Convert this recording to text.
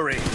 victory!